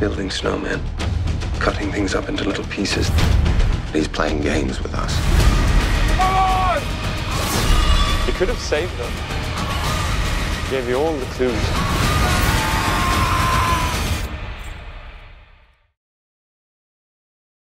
building snowmen, cutting things up into little pieces. He's playing games with us. Come on! He could have saved them. Gave you all the clues.